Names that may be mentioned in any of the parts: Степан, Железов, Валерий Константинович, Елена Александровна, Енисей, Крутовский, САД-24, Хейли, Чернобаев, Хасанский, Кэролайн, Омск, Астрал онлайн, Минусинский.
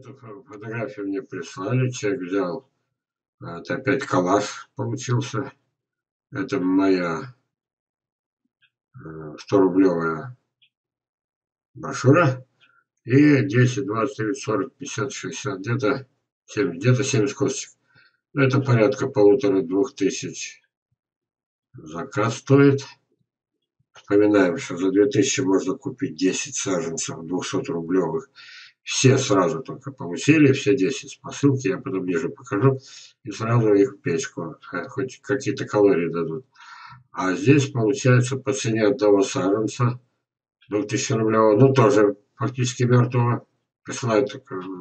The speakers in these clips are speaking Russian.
эту фотографию мне прислали, человек взял. Это опять коллаж получился. Это моя 100-рублевая брошюра. И 10, 20, 30, 40, 50, 60, где-то 70 косточек. Это порядка 1500-2000 заказ стоит. Вспоминаем, что за 2000 можно купить 10 саженцев 200-рублевых. Все сразу только получили, все 10 посылки, я потом ниже покажу, и сразу их в печку, хоть какие-то калории дадут. А здесь получается по цене одного саженца 2000-рублевого, ну тоже фактически мертвого, присылают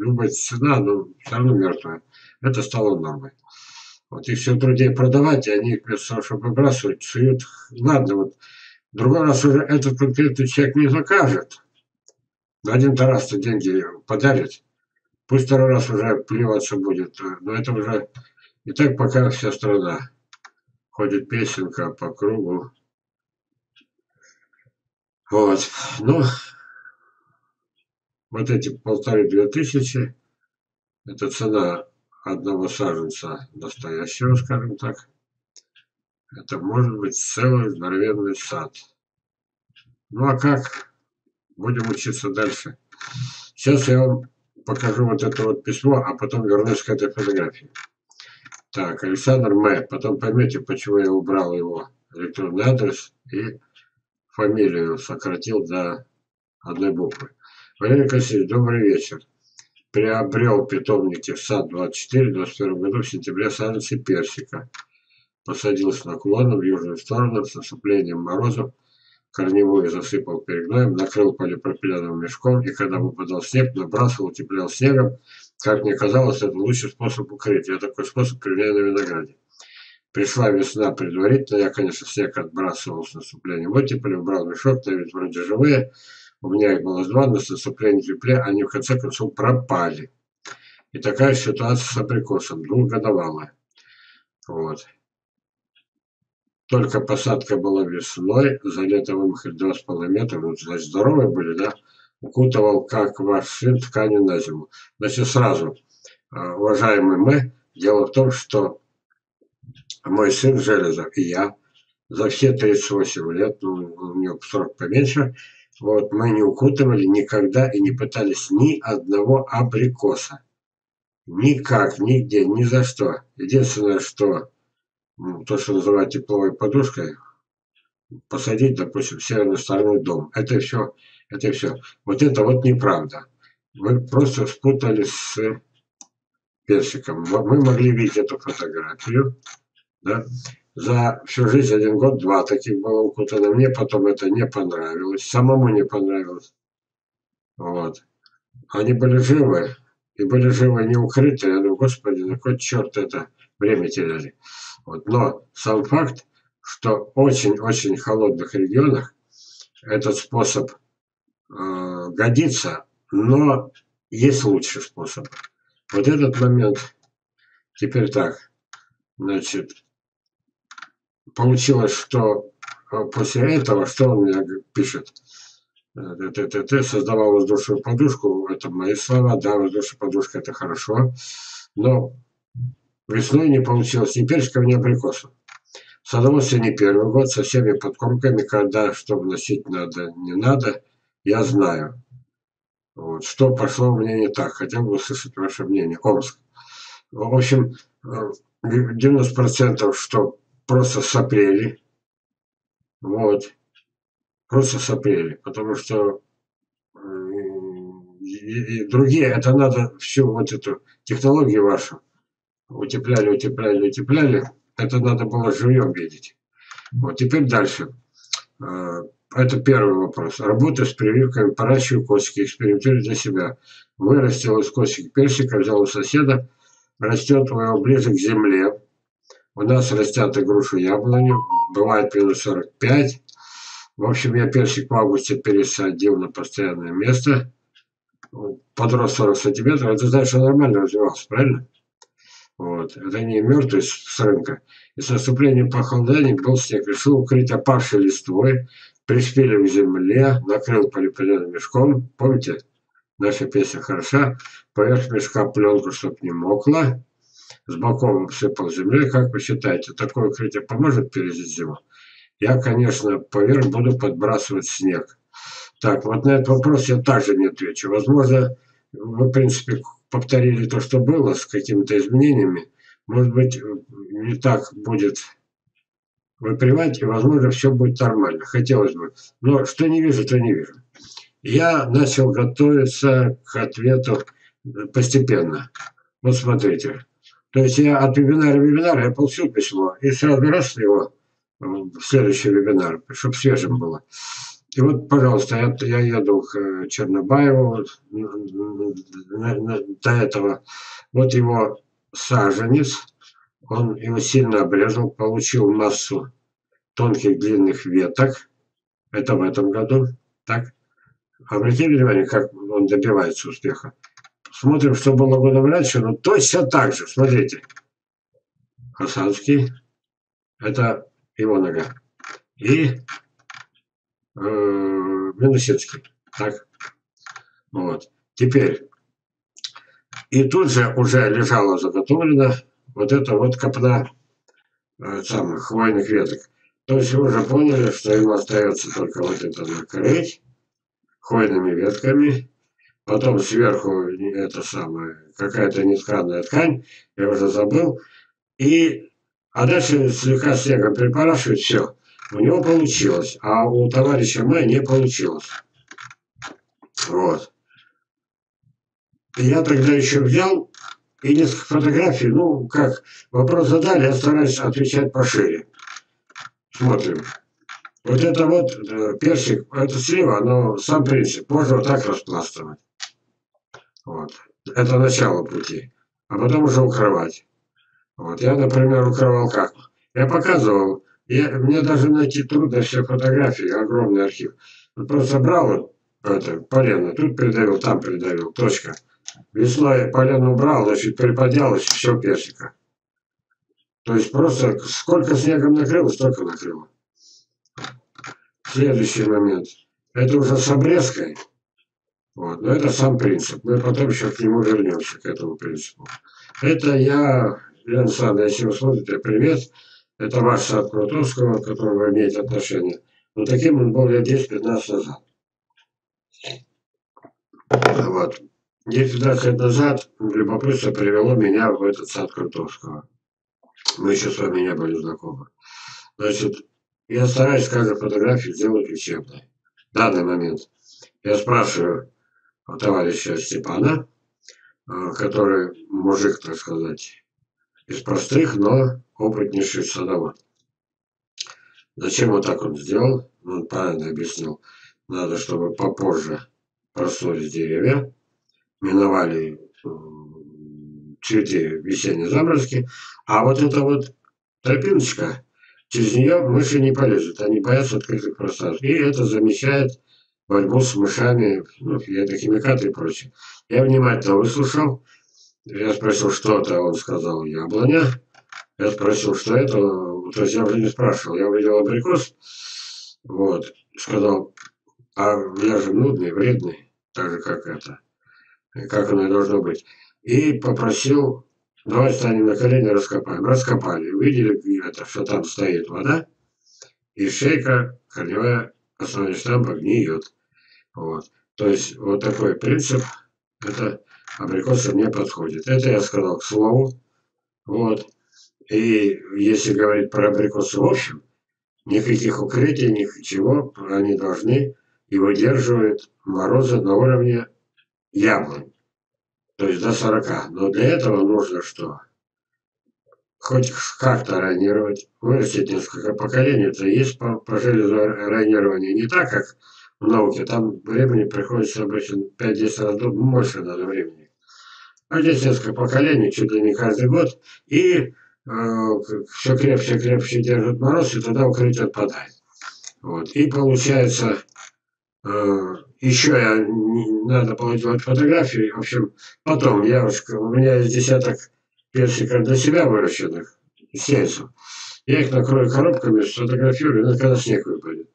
любая цена, но все равно мертвая. Это стало нормой. Вот их все труднее продавать, и они вместо того, чтобы выбрасывать, суют. Ладно, вот в другой раз уже этот конкретный человек не закажет. Но один-то раз-то деньги подарит. Пусть второй раз уже плеваться будет. Но это уже и так пока вся страна. Ходит песенка по кругу. Вот. Ну, вот эти 1500-2000. Это цена одного саженца настоящего, скажем так. Это может быть целый здоровенный сад. Ну, а как... Будем учиться дальше. Сейчас я вам покажу вот это вот письмо, а потом вернусь к этой фотографии. Так, Александр М. Потом поймете, почему я убрал его электронный адрес и фамилию сократил до одной буквы. Валерий Константинович, добрый вечер. Приобрел питомники в САД-24 в 2021 году в сентябре саженцы персика. Посадил с наклоном в южную сторону, с наступлением морозов. Корневую засыпал перегноем, накрыл полипропиленовым мешком, и когда выпадал снег, набрасывал, утеплял снегом. Как мне казалось, это лучший способ укрытия. Я такой способ применяю на винограде. Пришла весна предварительно, я, конечно, снег отбрасывал с наступлением оттепели, убрал мешок, на вид вроде живые. У меня их было два, но с наступлением тепла они в конце концов пропали. И такая ситуация с абрикосом, долгодавалая. Вот. Только посадка была весной, за лето вымахали 2,5 метра, ну, значит, здоровые были, да? Укутывал, как ваш сын, тканью на зиму. Значит, сразу, уважаемый мы, дело в том, что мой сын Железов и я за все 38 лет, ну, у него срок поменьше, вот, мы не укутывали никогда и не пытались ни одного абрикоса. Никак, нигде, ни за что. Единственное, что... то, что называют тепловой подушкой, посадить, допустим, в северную сторону дом. Это все, это все. Вот это вот неправда. Вы просто спутали с персиком. Мы могли видеть эту фотографию. Да? За всю жизнь один год два таких было укутано. Мне потом это не понравилось. Самому не понравилось. Вот. Они были живы. И были живы не укрыты. Я думаю, господи, на какой черт это время теряли. Вот. Но сам факт, что в очень-очень холодных регионах этот способ годится, но есть лучший способ. Вот этот момент. Теперь так. Значит, получилось, что после этого, что он мне пишет? Ты создавал воздушную подушку, это мои слова, да, воздушная подушка это хорошо, но... Весной не получилось ни персиков, ни абрикосов. Садоводство не первый год, со всеми подкормками, когда что вносить надо, не надо, я знаю. Вот, что пошло у меня не так, хотел бы услышать ваше мнение. Омск. В общем, 90% что просто сопрели. Вот. Просто сопрели, потому что... И другие, это надо всю вот эту технологию вашу. Утепляли, утепляли, утепляли. Это надо было живьем видеть. Вот, теперь дальше. Это первый вопрос. Работа с прививками, поращиваю костики, экспериментирую для себя. Вырастил из костик персика, взял у соседа. Растет у него ближе к земле. У нас растят и грушу, яблоню. Бывает минус 45. В общем, я персик в августе пересадил на постоянное место. Подрос 40 сантиметров. Это значит, что нормально развивался, правильно? Вот. Это не мертвый с рынка. И с наступлением похолодания был снег. Решил укрыть опавшей листвой, пришпилил к земле, накрыл полипропиленовым мешком. Помните? Наша песня хороша. Поверх мешка пленку, чтоб не мокла. С боком обсыпал землей. Как вы считаете, такое укрытие поможет пережить зиму? Я, конечно, поверх буду подбрасывать снег. Так, вот на этот вопрос я также не отвечу. Возможно, вы, в принципе, повторили то, что было, с какими-то изменениями. Может быть, не так будет выпрямать, и, возможно, все будет нормально. Хотелось бы. Но что не вижу, то не вижу. Я начал готовиться к ответу постепенно. Вот смотрите. То есть я от вебинара в вебинар я получил письмо. И сразу раз его в следующий вебинар, чтобы свежим было. И вот, пожалуйста, я еду к Чернобаеву до этого. Вот его саженец. Он его сильно обрезал. Получил массу тонких длинных веток. Это в этом году. Так. Обратите внимание, как он добивается успеха. Смотрим, что было годом раньше, но точно так же. Смотрите. Хасанский. Это его нога. И Минусинский. Так. Вот. Теперь. И тут же уже лежала заготовлена вот эта вот копна самых хвойных веток. То есть вы уже поняли, что им остается только вот это накрыть хвойными ветками, потом сверху это самое, какая-то нетканая ткань, я уже забыл, и, а дальше слегка снегом припорошивать, все. У него получилось, а у товарища Мэй не получилось. Вот. И я тогда еще взял и несколько фотографий, ну, как вопрос задали, я стараюсь отвечать пошире. Смотрим. Вот это вот персик, это слива, но сам принцип. Можно вот так распластывать. Вот. Это начало пути. А потом уже укрывать. Вот. Я, например, укрывал как? Я показывал. Мне даже найти трудно все фотографии, огромный архив. Просто брал это, полено, тут придавил, там придавил, точка. Весной полено убрал, значит, приподнялось, все персика. То есть просто сколько снегом накрыло, столько накрыло. Следующий момент. Это уже с обрезкой. Вот. Но это сам принцип. Мы потом еще к нему вернемся, к этому принципу. Это я, Елена Александровна, если вы смотрите, привет. Это ваш сад Крутовского, к которому вы имеете отношение. Но таким он был лет 10-15 назад. Вот. 10-15 лет назад любопытство привело меня в этот сад Крутовского. Мы еще с вами не были знакомы. Значит, я стараюсь каждую фотографию делать учебной. В данный момент я спрашиваю товарища Степана, который мужик, так сказать, из простых, но опытнейший садовод. Зачем вот так он сделал? Он правильно объяснил. Надо, чтобы попозже проснулись деревья, миновали цветы весенней заморозки, а вот эта вот тропиночка, через нее мыши не полезут, они боятся открытых пространств. И это замещает борьбу с мышами, ну, ядохимикаты и прочее. Я внимательно выслушал. Я спросил, что это, он сказал, яблоня. Я спросил, что это, то есть я уже не спрашивал. Я увидел абрикос, вот, сказал, а я же нудный, вредный, так же, как это, как оно и должно быть. И попросил... Давай встанем на колени, раскопаем. Раскопали. Увидели, это, что там стоит вода. И шейка, корневая основная штамба, гниет. Вот. То есть вот такой принцип. Это абрикосы мне подходит. Это я сказал к слову. Вот. И если говорить про абрикосы в общем, никаких укрытий, ничего они должны и выдерживают морозы на уровне яблонь. То есть до 40. Но для этого нужно что? Хоть как-то районировать, вырастить несколько поколений. Это есть по железу районирование не так, как в науке. Там времени приходится обычно 5-10 раз больше надо времени. А здесь несколько поколений, чуть ли не каждый год. И все крепче держит мороз, и тогда укрытие отпадает. Вот. И получается... Еще надо было делать фотографии. В общем, потом у меня есть десяток персиков для себя выращенных, сеянцев. Я их накрою коробками, сфотографирую, но когда снег выпадет.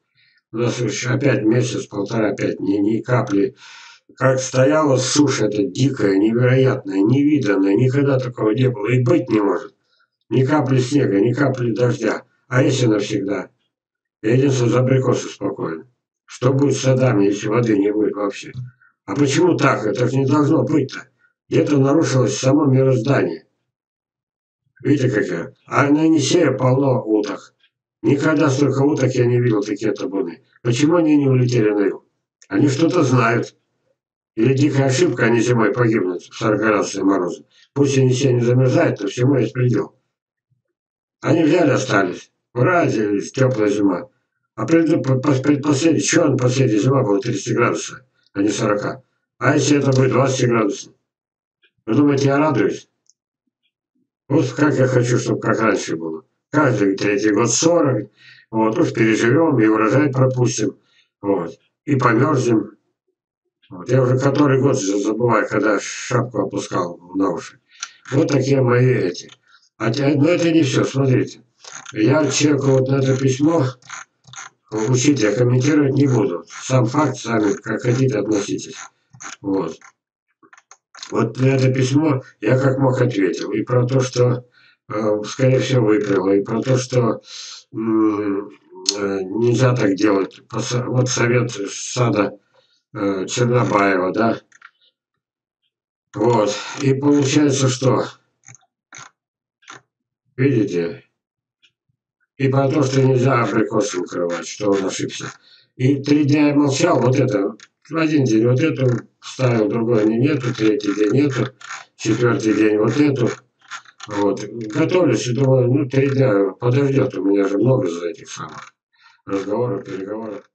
У нас еще опять месяц, полтора, опять ни капли как стояла сушь эта дикая, невероятная, невиданная, никогда такого не было и быть не может. Ни капли снега, ни капли дождя, а если навсегда? Я единственное за абрикосы спокоен. Что будет с садами, если воды не будет вообще? А почему так? Это же не должно быть-то. Где-то нарушилось само мироздание. Видите, как я? А на Енисее полно уток. Никогда столько уток я не видел, такие табуны. Почему они не улетели на юг? Они что-то знают. Или дикая ошибка, они зимой погибнут в 40-градусные морозы. Пусть Енисей не замерзает, но всему есть предел. Они взяли, остались. Ура, теплая зима. А предпоследний, чего он последняя зима была 30 градусов, а не 40? А если это будет 20 градусов? Вы думаете, я радуюсь? Вот как я хочу, чтобы как раньше было. Каждый третий год 40, вот, уж переживем и урожай пропустим, вот, и померзнем. Вот, я уже который год забываю, когда шапку опускал на уши. Вот такие мои эти. Но это не все, смотрите. Я человеку вот на это письмо учить я комментировать не буду. Сам факт, сами как хотите относитесь. Вот. Вот на это письмо я как мог ответил. И про то, что, скорее всего, выпряло. И про то, что нельзя так делать. Вот совет сада Чернобаева, да? Вот. И получается, что... Видите? И про то, что нельзя абрикосы укрывать, что он ошибся. И 3 дня я молчал, вот это... Один день вот эту ставил, другой нету, 3-й день нету, 4-й день вот эту. Вот. Готовлюсь и думаю, ну 3 дня подождет, у меня же много за этих самых разговоров, переговоров.